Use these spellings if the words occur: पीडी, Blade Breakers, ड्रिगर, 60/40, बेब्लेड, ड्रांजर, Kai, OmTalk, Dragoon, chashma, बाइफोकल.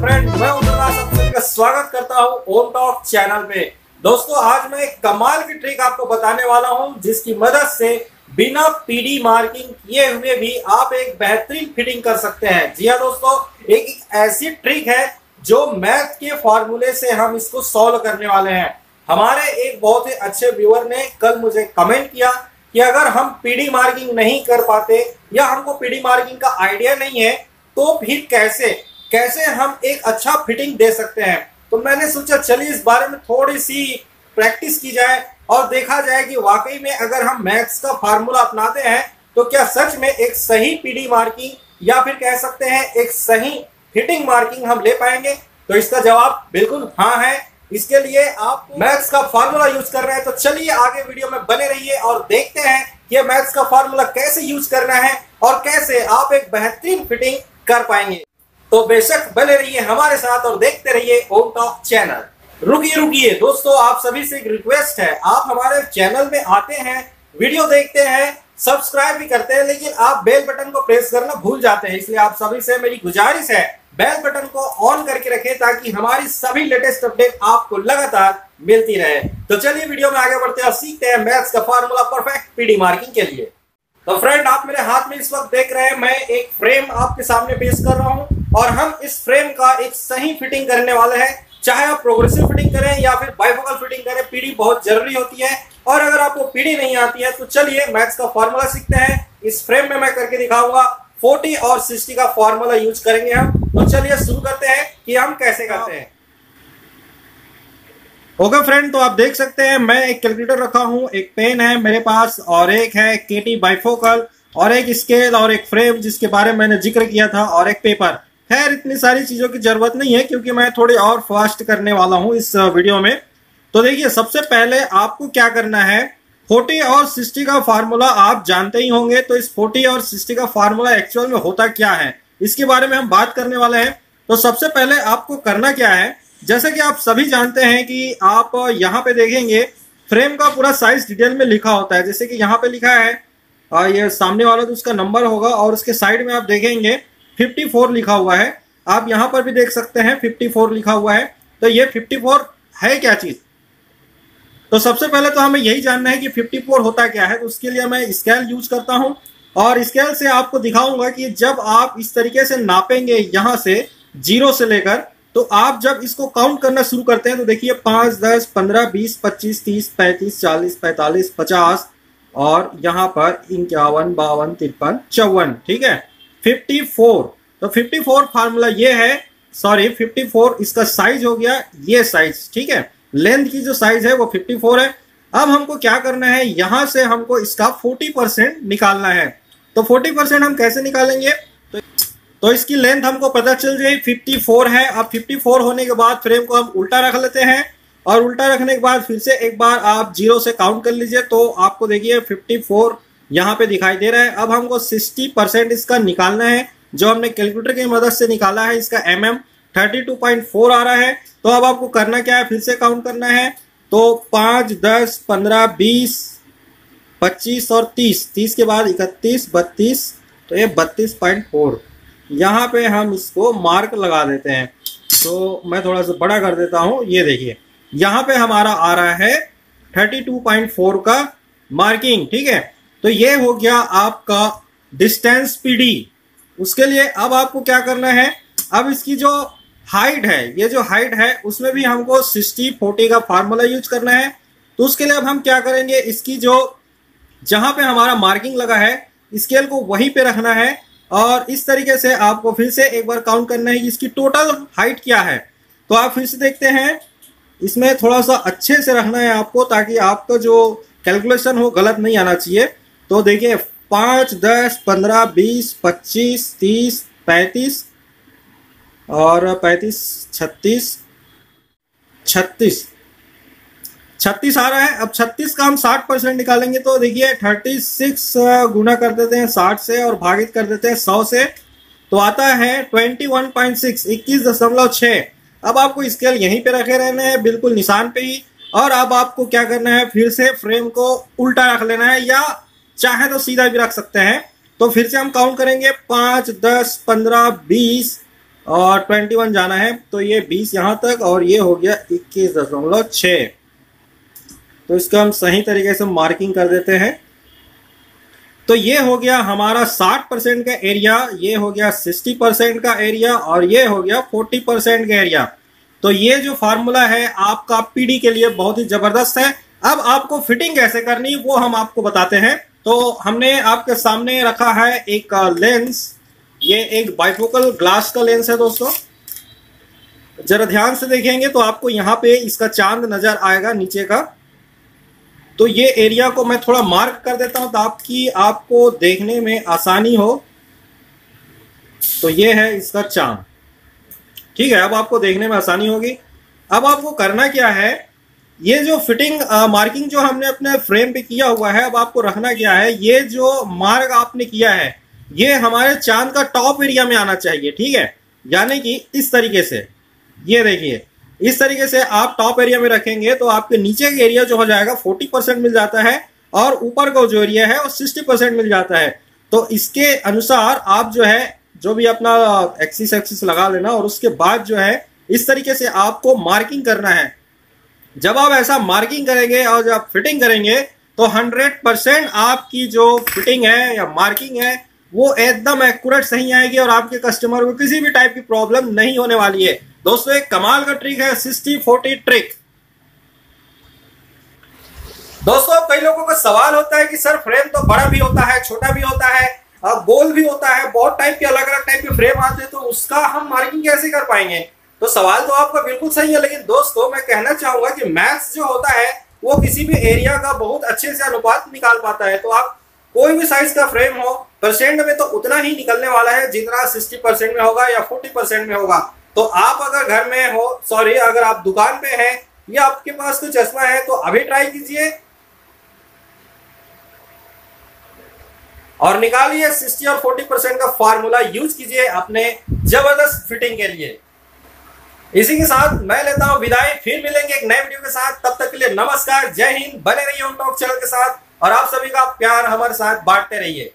Friend, मैं का स्वागत करता हूं ओम टॉक चैनल में। दोस्तों, आज मैं एक कमाल की ट्रिक आपको बताने वाला हूं, जिसकी मदद से बिना पीडी मार्किंग किए हुए भी आप एक बेहतरीन फिटिंग कर सकते हैं। जी हां दोस्तों, एक ऐसी ट्रिक है जो मैथ के फॉर्मूले से हम इसको सॉल्व करने वाले हैं। हमारे एक बहुत ही अच्छे व्यूअर ने कल मुझे कमेंट किया कि अगर हम पीडी मार्किंग नहीं कर पाते या हमको पीडी मार्किंग का आइडिया नहीं है तो फिर कैसे हम एक अच्छा फिटिंग दे सकते हैं। तो मैंने सोचा चलिए इस बारे में थोड़ी सी प्रैक्टिस की जाए और देखा जाए कि वाकई में अगर हम मैथ्स का फार्मूला अपनाते हैं तो क्या सच में एक सही पीडी मार्किंग या फिर कह सकते हैं एक सही फिटिंग मार्किंग हम ले पाएंगे। तो इसका जवाब बिल्कुल हाँ है। इसके लिए आप मैथ्स का फार्मूला यूज कर रहे हैं तो चलिए आगे वीडियो में बने रहिए और देखते हैं कि मैथ्स का फार्मूला कैसे यूज करना है और कैसे आप एक बेहतरीन फिटिंग कर पाएंगे। तो बेशक बने रहिए हमारे साथ और देखते रहिए ओम टॉक चैनल। रुकिए दोस्तों, आप सभी से एक रिक्वेस्ट है, आप हमारे चैनल में आते हैं, वीडियो देखते हैं, सब्सक्राइब भी करते हैं, लेकिन आप बेल बटन को प्रेस करना भूल जाते हैं। इसलिए आप सभी से मेरी गुजारिश है बेल बटन को ऑन करके रखें ताकि हमारी सभी लेटेस्ट अपडेट आपको लगातार मिलती रहे। तो चलिए वीडियो में आगे बढ़ते हैं और सीखते हैं मैथ्स का फॉर्मूला परफेक्ट पीडी मार्किंग के लिए। तो फ्रेंड, आप मेरे हाथ में इस वक्त देख रहे हैं, मैं एक फ्रेम आपके सामने पेश कर रहा हूं और हम इस फ्रेम का एक सही फिटिंग करने वाले हैं। चाहे आप प्रोग्रेसिव फिटिंग करें या फिर बाइफोकल फिटिंग करें, पीडी बहुत जरूरी होती है। और अगर आपको पीडी नहीं आती है तो चलिए मैथ्स का फॉर्मूला सीखते हैं। इस फ्रेम में मैं करके दिखाऊंगा, 40 और 60 का फॉर्मूला यूज करेंगे हम। तो चलिए शुरू करते हैं कि हम कैसे करते हैं। ओके फ्रेंड, तो आप देख सकते हैं मैं एक कैलकुलेटर रखा हूं, एक पेन है मेरे पास और एक है केटी बाइफोकल और एक स्केल और एक फ्रेम जिसके बारे में मैंने जिक्र किया था और एक पेपर। खैर, इतनी सारी चीजों की जरूरत नहीं है क्योंकि मैं थोड़ी और फास्ट करने वाला हूं इस वीडियो में। तो देखिए, सबसे पहले आपको क्या करना है, 40 और 60 का फार्मूला आप जानते ही होंगे। तो इस 40 और 60 का फार्मूला एक्चुअल में होता क्या है, इसके बारे में हम बात करने वाले हैं। तो सबसे पहले आपको करना क्या है, जैसे कि आप सभी जानते हैं कि आप यहाँ पे देखेंगे फ्रेम का पूरा साइज डिटेल में लिखा होता है। जैसे कि यहाँ पे लिखा है और ये सामने वाला तो उसका नंबर होगा और उसके साइड में आप देखेंगे 54 लिखा हुआ है। आप यहाँ पर भी देख सकते हैं 54 लिखा हुआ है। तो ये 54 है क्या चीज़, तो सबसे पहले तो हमें यही जानना है कि 54 होता क्या है। तो उसके लिए मैं स्केल यूज करता हूँ और स्केल से आपको दिखाऊंगा कि जब आप इस तरीके से नापेंगे यहाँ से 0 से लेकर, तो आप जब इसको काउंट करना शुरू करते हैं तो देखिए 5, 10, 15, 20, 25, 30, 35, 40, 45, 50 और यहाँ पर 51, 52, 53, 54, ठीक है, 54। तो 54 फार्मूला ये है, सॉरी 54 इसका साइज हो गया, ये साइज ठीक है, लेंथ की जो साइज है वो 54 है। अब हमको क्या करना है, यहां से हमको इसका 40% निकालना है। तो 40% हम कैसे निकालेंगे, तो इसकी लेंथ हमको पता चल जाए 54 है। अब 54 होने के बाद फ्रेम को हम उल्टा रख लेते हैं और उल्टा रखने के बाद फिर से एक बार आप 0 से काउंट कर लीजिए। तो आपको देखिए 54 यहाँ पे दिखाई दे रहा है। अब हमको 60% इसका निकालना है, जो हमने कैलकुलेटर की मदद से निकाला है। इसका mm 32.4 आ रहा है। तो अब आपको करना क्या है, फिर से काउंट करना है। तो 5, 10, 15, 20, 25 और 30, 30 के बाद 31, 32, तो ये 32.4। यहाँ पे हम इसको मार्क लगा देते हैं। तो मैं थोड़ा सा बड़ा कर देता हूँ, ये देखिए यहाँ पे हमारा आ रहा है 32.4 का मार्किंग, ठीक है। तो ये हो गया आपका डिस्टेंस पीडी। उसके लिए अब आपको क्या करना है, अब इसकी जो हाइट है, ये जो हाइट है उसमें भी हमको 60-40 का फार्मूला यूज करना है। तो उसके लिए अब हम क्या करेंगे, इसकी जो जहाँ पे हमारा मार्किंग लगा है स्केल को वहीं पे रखना है और इस तरीके से आपको फिर से एक बार काउंट करना है कि इसकी टोटल हाइट क्या है। तो आप फिर से देखते हैं, इसमें थोड़ा सा अच्छे से रखना है आपको ताकि आपका जो कैलकुलेशन हो गलत नहीं आना चाहिए। तो देखिए 5, 10, 15, 20, 25, 30, 35 और 35, 36 आ रहा है। अब 36 का हम 60% निकालेंगे। तो देखिए 36 गुना कर देते हैं 60 से और भागित कर देते हैं 100 से, तो आता है 21.6, 21.6। अब आपको स्केल यहीं पे रखे रहना है, बिल्कुल निशान पे ही। और अब आपको क्या करना है, फिर से फ्रेम को उल्टा रख लेना है या चाहे तो सीधा भी रख सकते हैं। तो फिर से हम काउंट करेंगे 5, 10, 15, 20, और 21 जाना है तो ये 20 यहाँ तक और ये हो गया 21.6। तो इसका हम सही तरीके से मार्किंग कर देते हैं। तो ये हो गया हमारा 60% का एरिया, ये हो गया 60% का एरिया और ये हो गया 40% का एरिया। तो ये जो फार्मूला है आपका पीडी के लिए बहुत ही जबरदस्त है। अब आपको फिटिंग कैसे करनी वो हम आपको बताते हैं। तो हमने आपके सामने रखा है एक लेंस, ये एक बाइफोकल ग्लास का लेंस है दोस्तों। जरा ध्यान से देखेंगे तो आपको यहाँ पे इसका चांद नजर आएगा नीचे का। तो ये एरिया को मैं थोड़ा मार्क कर देता हूं ताकि आपको देखने में आसानी हो। तो ये है इसका चांद, ठीक है, अब आपको देखने में आसानी होगी। अब आपको करना क्या है, ये जो फिटिंग मार्किंग जो हमने अपने फ्रेम पे किया हुआ है, अब आपको रखना क्या है, ये जो मार्क आपने किया है ये हमारे चांद का टॉप एरिया में आना चाहिए, ठीक है। यानी कि इस तरीके से, ये देखिए इस तरीके से आप टॉप एरिया में रखेंगे तो आपके नीचे का एरिया जो हो जाएगा 40% मिल जाता है और ऊपर का जो एरिया है वो 60% मिल जाता है। तो इसके अनुसार आप जो है जो भी अपना एक्सिस लगा लेना और उसके बाद जो है इस तरीके से आपको मार्किंग करना है। जब आप ऐसा मार्किंग करेंगे और जब फिटिंग करेंगे तो 100% आपकी जो फिटिंग है या मार्किंग है वो एकदम एक्यूरेट सही आएगी और आपके कस्टमर को किसी भी टाइप की प्रॉब्लम नहीं होने वाली है। दोस्तों एक कमाल का ट्रिक है 60-40 ट्रिक। दोस्तों कई लोगों का सवाल होता है कि सर फ्रेम तो बड़ा भी होता है, छोटा भी होता है, गोल भी होता है, बहुत टाइप के अलग अलग टाइप के फ्रेम आते हैं, तो उसका हम मार्किंग कैसे कर पाएंगे। तो सवाल तो आपका बिल्कुल सही है, लेकिन दोस्तों मैं कहना चाहूंगा कि मैथ्स जो होता है वो किसी भी एरिया का बहुत अच्छे से अनुपात निकाल पाता है। तो आप कोई भी साइज का फ्रेम हो, परसेंट में तो उतना ही निकलने वाला है जितना 60% में होगा या 40% में होगा। तो आप अगर घर में हो, सॉरी अगर आप दुकान पे हैं या आपके पास कोई चश्मा है तो अभी ट्राई कीजिए और निकालिए 60 और 40% का फार्मूला यूज कीजिए अपने जबरदस्त फिटिंग के लिए। इसी के साथ मैं लेता हूं विदाई, फिर मिलेंगे एक नए वीडियो के साथ। तब तक के लिए नमस्कार, जय हिंद। बने रहिए ओमटॉक चैनल के साथ और आप सभी का प्यार हमारे साथ बांटते रहिए।